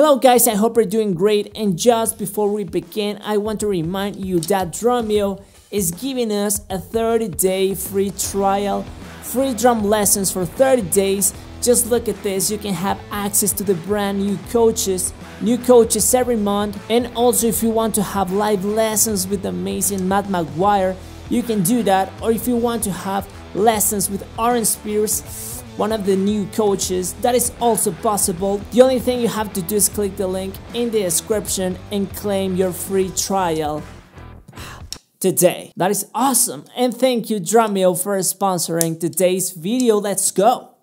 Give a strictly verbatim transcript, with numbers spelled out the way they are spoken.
Hello guys, I hope you're doing great, and just before we begin, I want to remind you that Drumeo is giving us a thirty day free trial, free drum lessons for thirty days. Just look at this, you can have access to the brand new coaches, new coaches every month, and also if you want to have live lessons with the amazing Matt McGuire, you can do that, or if you want to have lessons with Aaron Spears, one of the new coaches, that is also possible. The only thing you have to do is click the link in the description and claim your free trial today. That is awesome, and thank you Drumeo for sponsoring today's video. Let's go!